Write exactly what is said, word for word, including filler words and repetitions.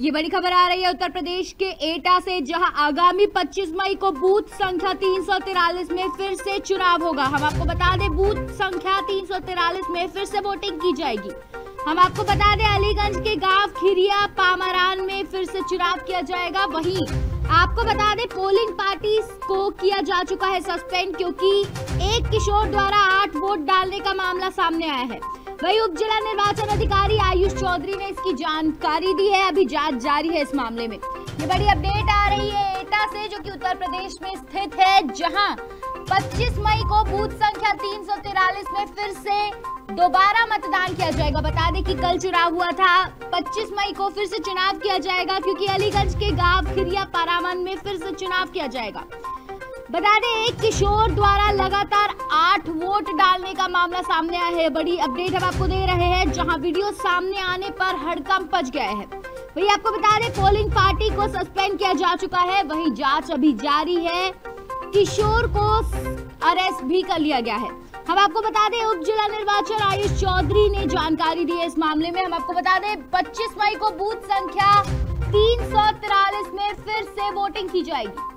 ये बड़ी खबर आ रही है उत्तर प्रदेश के एटा से, जहां आगामी पच्चीस मई को बूथ संख्या तीन सौ तिरालीस में फिर से चुनाव होगा। हम आपको बता दें बूथ संख्या तीन सौ तिरालीस में फिर से वोटिंग की जाएगी। हम आपको बता दें अलीगंज के गांव खिरिया पामरान में फिर से चुनाव किया जाएगा। वहीं आपको बता दें पोलिंग पार्टी को किया जा चुका है सस्पेंड, क्योंकि एक किशोर द्वारा आठ वोट डालने का मामला सामने आया है। वही उप जिला निर्वाचन अधिकारी आयुष चौधरी ने इसकी जानकारी दी है। अभी जांच जारी है इस मामले में। ये बड़ी अपडेट आ रही है एटा से, जो कि उत्तर प्रदेश में स्थित है, जहां पच्चीस मई को बूथ संख्या तीन सौ तिरालीस में फिर से दोबारा मतदान किया जाएगा। बता दें कि कल चुनाव हुआ था, पच्चीस मई को फिर से चुनाव किया जाएगा, क्योंकि अलीगंज के गांव खिरिया पारामन में फिर से चुनाव किया जाएगा। बता दें एक किशोर द्वारा लगातार आठ वोट डालने का मामला सामने आया है। बड़ी अपडेट हम आपको दे रहे हैं, जहां वीडियो सामने आने पर हड़कंप मच गया है। वहीं आपको बता दें पोलिंग पार्टी को सस्पेंड किया जा चुका है। वहीं जांच अभी जारी है, किशोर को अरेस्ट भी कर लिया गया है। हम आपको बता दें उप जिला निर्वाचन आयुष चौधरी ने जानकारी दी है इस मामले में। हम आपको बता दें पच्चीस मई को बूथ संख्या तीन सौ तिरालीस में फिर से वोटिंग की जाएगी।